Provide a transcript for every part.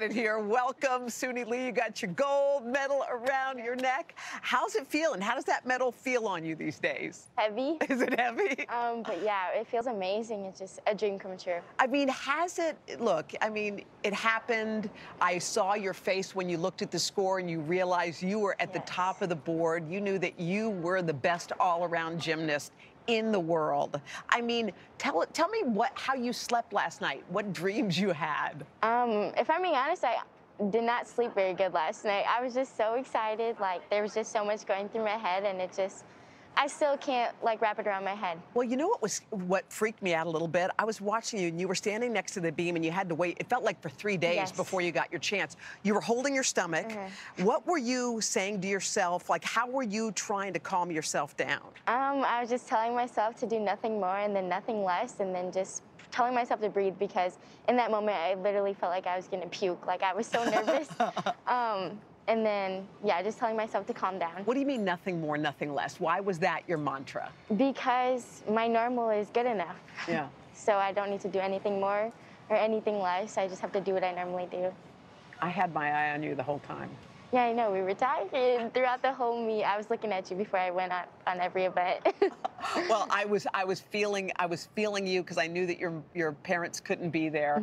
In here, welcome, Suni Lee. You got your gold medal around your neck. How's it feeling? How does that medal feel on you these days? Heavy. Is it heavy? But yeah, it feels amazing. It's just a dream come true. I mean, has it? Look, I mean, it happened. I saw your face when you looked at the score and you realized you were at the top of the board. You knew that you were the best all-around gymnast in the world. I mean, tell me how you slept last night, what dreams you had. If I'm being honest, I did not sleep very good last night. I was just so excited, like there was just so much going through my head, and it just, I still can't like wrap it around my head. Well, you know what freaked me out a little bit? I was watching you and you were standing next to the beam and you had to wait, it felt like for 3 days before you got your chance. You were holding your stomach. What were you saying to yourself? Like, how were you trying to calm yourself down? I was just telling myself to do nothing more and then nothing less, and then just telling myself to breathe, because in that moment I literally felt like I was gonna puke. Like, I was so nervous. And then, yeah, just telling myself to calm down. What do you mean nothing more, nothing less? Why was that your mantra? Because my normal is good enough. Yeah. So I don't need to do anything more or anything less. I just have to do what I normally do. I had my eye on you the whole time. Yeah, I know. We were talking throughout the whole meet. I was looking at you before I went on every event. Well, I was feeling you, because I knew that your parents couldn't be there,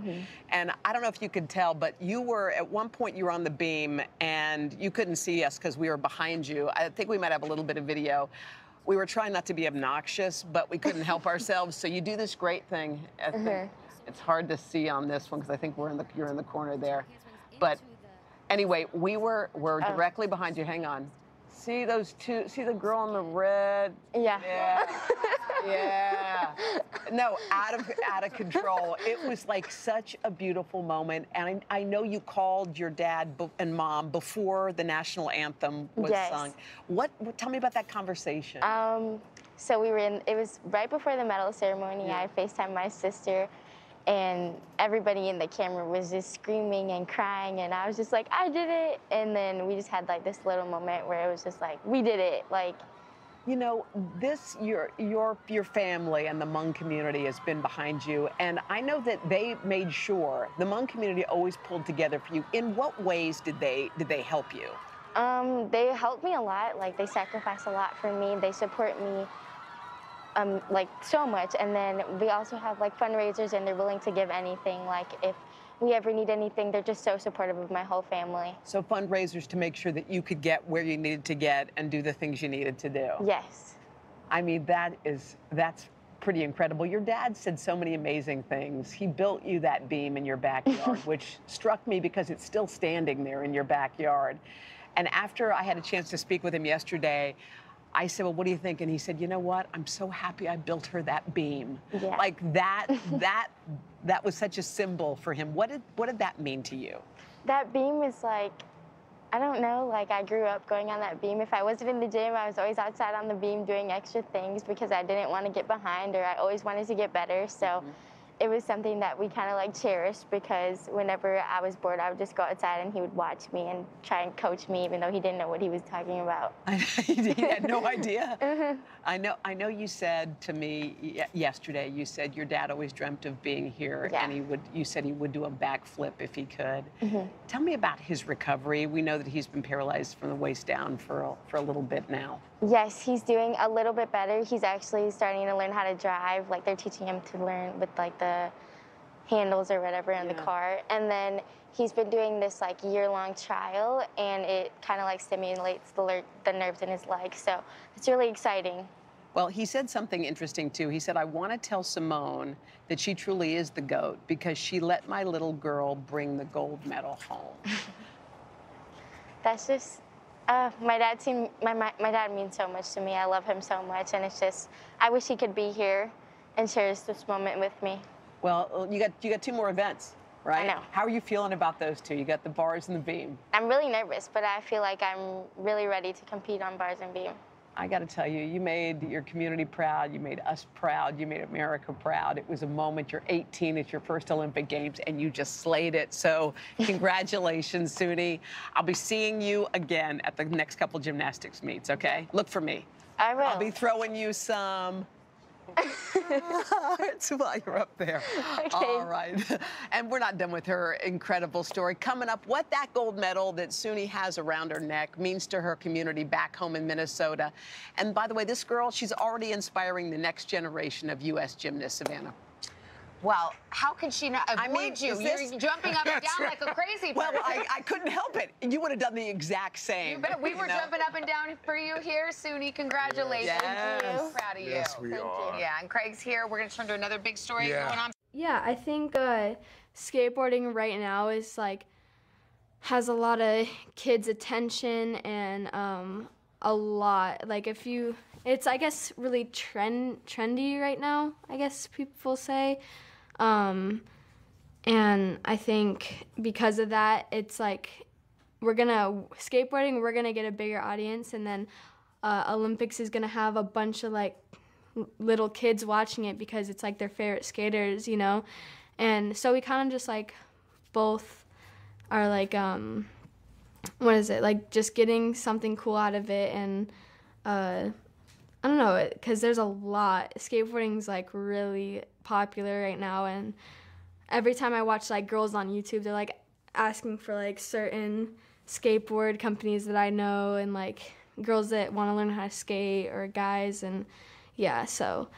and I don't know if you could tell, but you were at one point you were on the beam and you couldn't see us because we were behind you. I think we might have a little bit of video. We were trying not to be obnoxious, but we couldn't help ourselves. So you do this great thing. I think it's hard to see on this one because I think you're in the corner there, but. Anyway, we're directly behind you. Hang on. See those two? See the girl in the red? Yeah. Yeah. Yeah. No, out of control. It was like such a beautiful moment, and I know you called your dad and mom before the national anthem was sung. What? Tell me about that conversation. So we were in. It was right before the medal ceremony. Yeah. I FaceTimed my sister. And everybody in the camera was just screaming and crying, and I was just like, I did it. And then we just had like this little moment where it was just like, we did it. Like, you know, this your family and the Hmong community has been behind you, and I know that they made sure the Hmong community always pulled together for you. In what ways did they help you? They helped me a lot. Like, they sacrificed a lot for me. They support me. Like, so much. And then we also have like fundraisers, and they're willing to give anything. Like, if we ever need anything, they're just so supportive of my whole family. So fundraisers to make sure that you could get where you needed to get and do the things you needed to do. Yes. I mean, that's pretty incredible. Your dad said so many amazing things. He built you that beam in your backyard, which struck me because it's still standing there in your backyard. And after I had a chance to speak with him yesterday, I said, well, what do you think? And he said, you know what? I'm so happy I built her that beam. Yeah. Like, that was such a symbol for him. What did that mean to you? That beam is like, I don't know, like, I grew up going on that beam. If I wasn't in the gym, I was always outside on the beam doing extra things because I didn't want to get behind, or I always wanted to get better. So it was something that we kind of like cherished, because whenever I was bored, I would just go outside and he would watch me and try and coach me, even though he didn't know what he was talking about. He had no idea. I know you said to me yesterday, you said your dad always dreamt of being here, and you said he would do a backflip if he could. Tell me about his recovery. We know that he's been paralyzed from the waist down for a little bit now. Yes, he's doing a little bit better. He's actually starting to learn how to drive. Like, they're teaching him to learn with like the handles or whatever in the car. And then he's been doing this like year-long trial, and it kind of like stimulates the nerves in his legs. So it's really exciting. Well, he said something interesting too. He said, I want to tell Simone that she truly is the GOAT because she let my little girl bring the gold medal home. That's just... my dad means so much to me. I love him so much, and it's just, I wish he could be here and share this moment with me. Well, you got two more events, right? I know. How are you feeling about those two? You got the bars and the beam. I'm really nervous, but I feel like I'm really ready to compete on bars and beam. I got to tell you, you made your community proud. You made us proud. You made America proud. It was a moment. You're 18. It's your first Olympic Games, and you just slayed it. So congratulations, Suni. I'll be seeing you again at the next couple gymnastics meets, okay? Look for me. I will. I'll be throwing you some While you're up there. Okay. All right. And we're not done with her incredible story. Coming up, what that gold medal that Suni has around her neck means to her community back home in Minnesota. And by the way, this girl, she's already inspiring the next generation of U.S. gymnasts, Savannah. Well, how could she not avoid you? You're jumping up and down like a crazy person. Well, I couldn't help it. You would have done the exact same. We were jumping up and down for you here, Suni. Congratulations. Yes. Thank you. Proud of you. Yes, we are. Yeah, and Craig's here. We're going to turn to another big story going on. Yeah, I think skateboarding right now is has a lot of kids' attention and a lot. It's I guess really trendy right now, I guess people say. And I think because of that, it's skateboarding, we're gonna get a bigger audience, and then Olympics is gonna have a bunch of little kids watching it because it's their favorite skaters, you know? And so we kind of just both are just getting something cool out of it, and I don't know, because there's a lot. Skateboarding's really popular right now, and every time I watch girls on YouTube, they're asking for certain skateboard companies that I know, and girls that want to learn how to skate, or guys, and yeah, so